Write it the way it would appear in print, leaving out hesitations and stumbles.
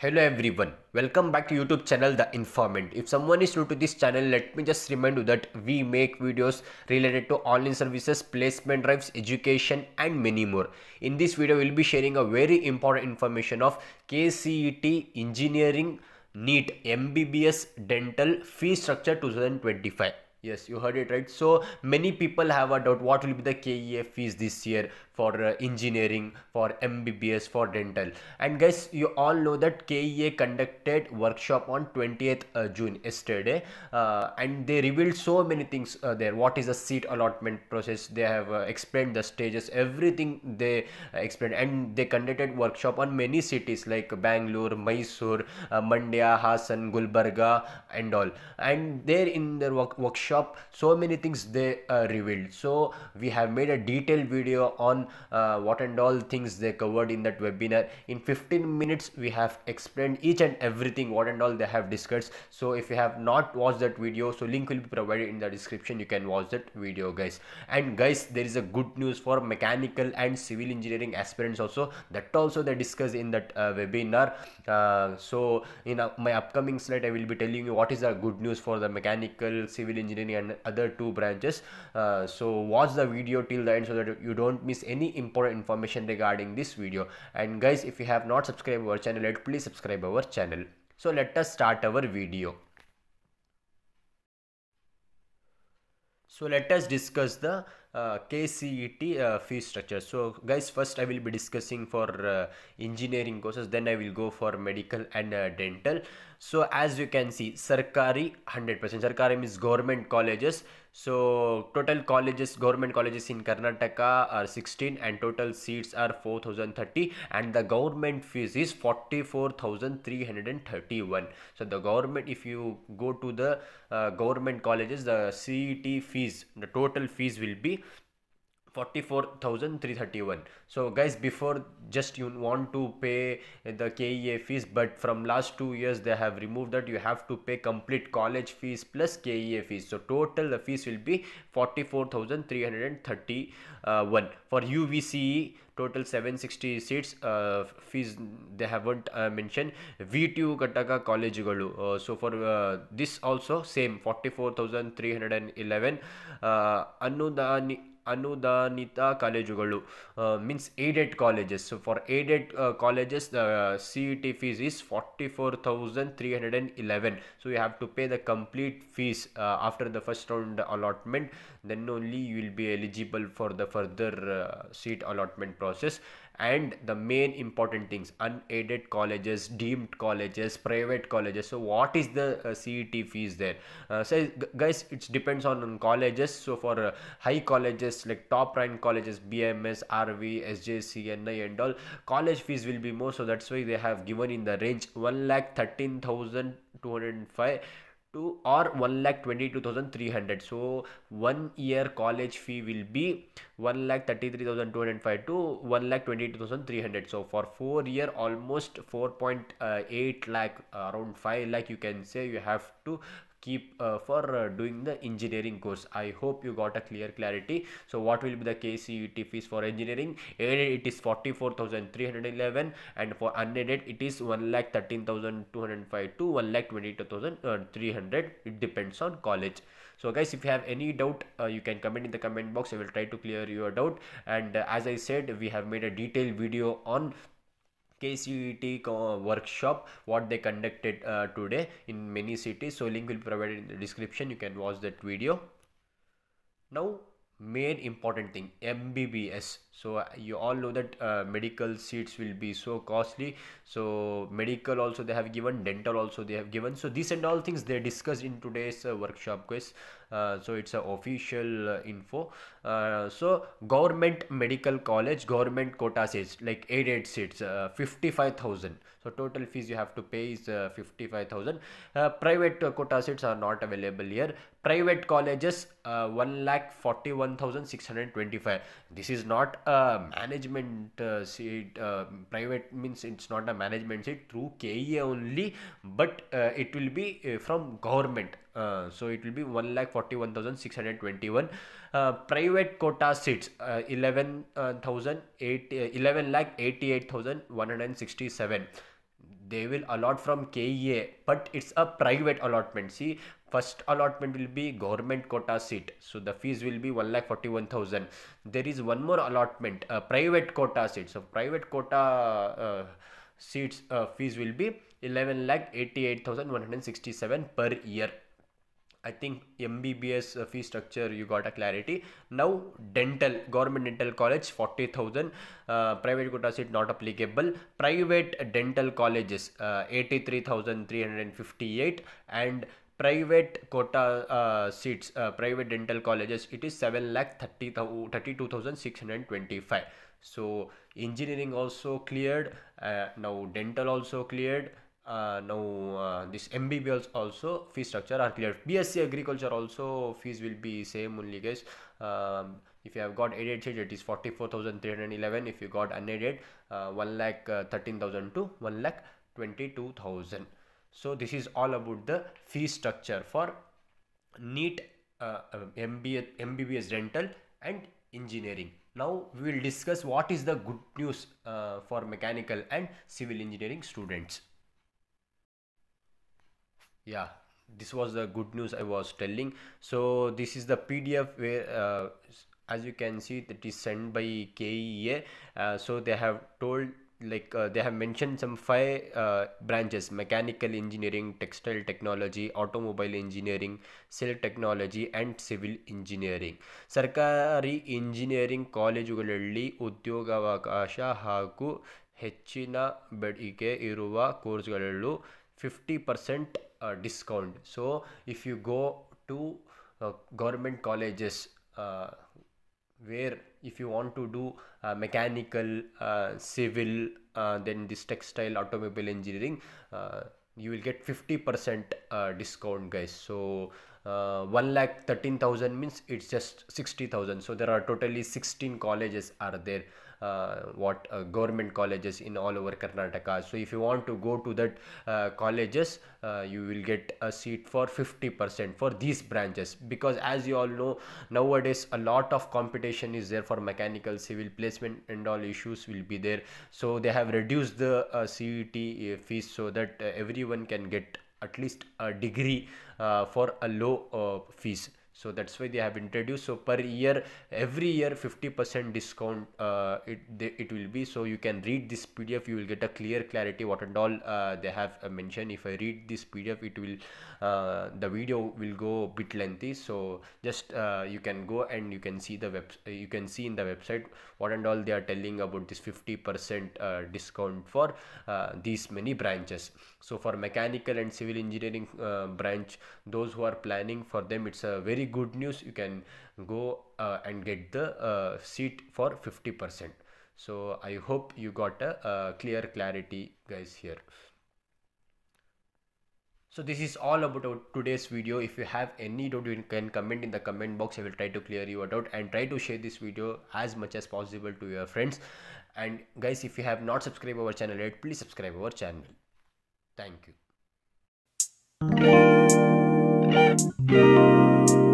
Hello everyone, welcome back to YouTube channel The Informant. If someone is new to this channel, let me just remind you that we make videos related to online services, placement drives, education and many more. In this video, we'll be sharing a very important information of KCET, engineering, NEET, MBBS, dental, fee structure 2025. Yes, you heard it right. So many people have a doubt, what will be the KEA fees this year for engineering, for MBBS, for dental. And guys, you all know that KEA conducted workshop on 20th June yesterday, and they revealed so many things there. What is the seat allotment process? They have explained the stages, everything they explained, and they conducted workshop on many cities like Bangalore, Mysore, Mandya, Hassan, Gulbarga and all. And there in their workshop, so many things they revealed. So we have made a detailed video on what and all things they covered in that webinar. In 15 minutes we have explained each and everything, what and all they have discussed. So if you have not watched that video, so link will be provided in the description, you can watch that video guys. And guys, there is a good news for mechanical and civil engineering aspirants also, that also they discussed in that webinar. So in my upcoming slide I will be telling you what is the good news for the mechanical, civil engineering and other two branches. So watch the video till the end so that you don't miss any important information regarding this video. And guys, if you have not subscribed our channel yet, please subscribe our channel. So let us start our video. So let us discuss the KCET fee structure. So guys, first I will be discussing for engineering courses, then I will go for medical and dental. So as you can see, Sarkari 100%. Sarkari means government colleges. So total colleges, government colleges in Karnataka are 16 and total seats are 4,030 and the government fees is 44,331. So the government, if you go to the government colleges, the CET fees, the total fees will be 44,331. So guys, before just you want to pay the KEA fees, but from last 2 years they have removed that. You have to pay complete college fees plus KEA fees. So total the fees will be 44,331. For UVCE, total 760 seats, fees they haven't mentioned. V2 Kataka College Galu. So for this also same 44,311. Anudanita College means aided colleges. So for aided colleges, the CET fees is 44,311. So you have to pay the complete fees after the first round allotment, then only you will be eligible for the further seat allotment process. And the main important things, unaided colleges, deemed colleges, private colleges. So what is the CET fees there? So guys, it depends on colleges. So for high colleges like top ranked colleges, BMS, RV, SJC, NI and all, college fees will be more. So that's why they have given in the range 1,13,205 to or 1,22,300. So 1 year college fee will be 1,33,205 to 1,22,300. So for 4 year, almost 4.8 lakh, around 5 lakh you can say you have to keep for doing the engineering course. I hope you got a clarity. So what will be the KCET fees for engineering? Aided it is 44,311 and for unaided it is 1,13,205 to 1,22,300. It depends on college. So guys, if you have any doubt, you can comment in the comment box. I will try to clear your doubt. And as I said, we have made a detailed video on KCET workshop, what they conducted today in many cities. So link will be provided in the description, you can watch that video. Now main important thing, MBBS. So you all know that medical seats will be so costly. So medical also they have given, dental also they have given. So these and all things they discussed in today's workshop quiz. So it's a official info. So government medical college, government quota seats like aided seats, 55,000. So total fees you have to pay is 55,000. Private quota seats are not available here. Private colleges 1,41,625. This is not a management seat. Private means it's not a management seat through KEA only, but it will be from government. So it will be 1,41,621. Private quota seats 11,88,167. they will allot from KEA, but it's a private allotment. See, first allotment will be government quota seat, so the fees will be 1,41,000. There is one more allotment, private quota seat. So private quota seats fees will be 11,88,167 per year. I think MBBS fee structure you got a clarity. Now dental, government dental college 40,000, private quota seat not applicable. Private dental colleges 83,358, and private quota seats, private dental colleges, it is 7,32,625. So engineering also cleared, now dental also cleared. Now this MBBS also fee structure are clear. BSc agriculture also fees will be same only, guys. If you have got aided seat, it is 44,311. If you got unaided, 1,13,000 to 1,22,000. So this is all about the fee structure for NEET, MBBS dental and engineering. Now we will discuss what is the good news for mechanical and civil engineering students. Yeah, this was the good news I was telling. So this is the PDF where as you can see that is sent by KEA. So they have told, like they have mentioned some 5 branches: mechanical engineering, textile technology, automobile engineering, cell technology and civil engineering. Sarkari engineering ಕಾಲೇಜುಗಳಲ್ಲಿ ಉದ್ಯೋಗಾವಕಾಶ ಹಾಗೂ ಹೆಚ್ಚಿನ ಬೇಡಿಕೆ ಇರುವ ಕೋರ್ಸ್ಗಳಲ್ಲೂ 50% discount. So if you go to government colleges where if you want to do mechanical, civil, then this textile, automobile engineering, you will get 50% discount, guys. So 1,13,000 means it's just 60,000. So there are totally 16 colleges are there, government colleges in all over Karnataka. So if you want to go to that colleges, you will get a seat for 50% for these branches, because as you all know, nowadays a lot of competition is there for mechanical, civil placement and all issues will be there. So they have reduced the CET fees so that everyone can get at least a degree for a low fees. So that's why they have introduced. So per year, every year 50% discount it will be. So you can read this PDF, you will get a clarity what and all they have mentioned. If I read this PDF, it will the video will go a bit lengthy. So just you can go and you can see the you can see in the website what and all they are telling about this 50% discount for these many branches. So for mechanical and civil engineering branch, those who are planning for them, it's a very good news. You can go and get the seat for 50%. So I hope you got a clarity, guys, here. So this is all about today's video. If you have any doubt, you can comment in the comment box. I will try to clear your doubt and try to share this video as much as possible to your friends. And guys, if you have not subscribed our channel yet, please subscribe our channel. Thank you.